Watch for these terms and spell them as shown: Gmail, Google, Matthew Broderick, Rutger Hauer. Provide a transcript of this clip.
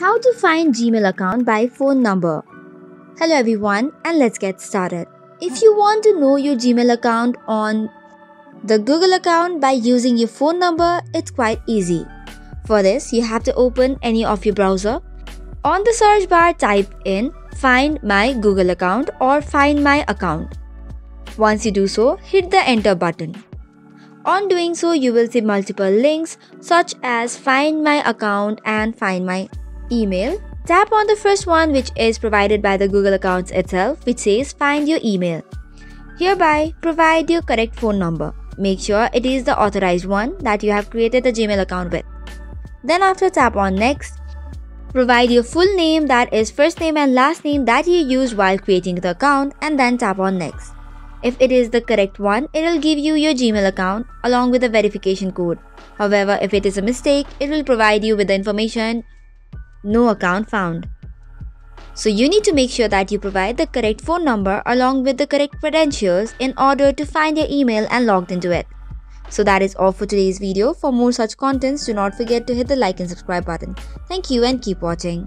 How to find Gmail account by phone number. Hello everyone, and let's get started. If you want to know your Gmail account on the Google account by using your phone number, it's quite easy. For this, you have to open any of your browser. On the search bar, type in find my Google account or find my account. Once you do so, hit the enter button. On doing so, you will see multiple links such as find my account and find my email. Tap on the first one, which is provided by the Google accounts itself, which says find your email. Hereby, provide your correct phone number. Make sure it is the authorized one that you have created the Gmail account with. Then after, tap on next. Provide your full name, that is first name and last name that you used while creating the account, and then tap on next. If it is the correct one, it will give you your Gmail account along with the verification code. However, if it is a mistake, it will provide you with the information no account found. So you need to make sure that you provide the correct phone number along with the correct credentials in order to find your email and logged into it. So that is all for today's video. For more such contents, do not forget to hit the like and subscribe button. Thank you and keep watching.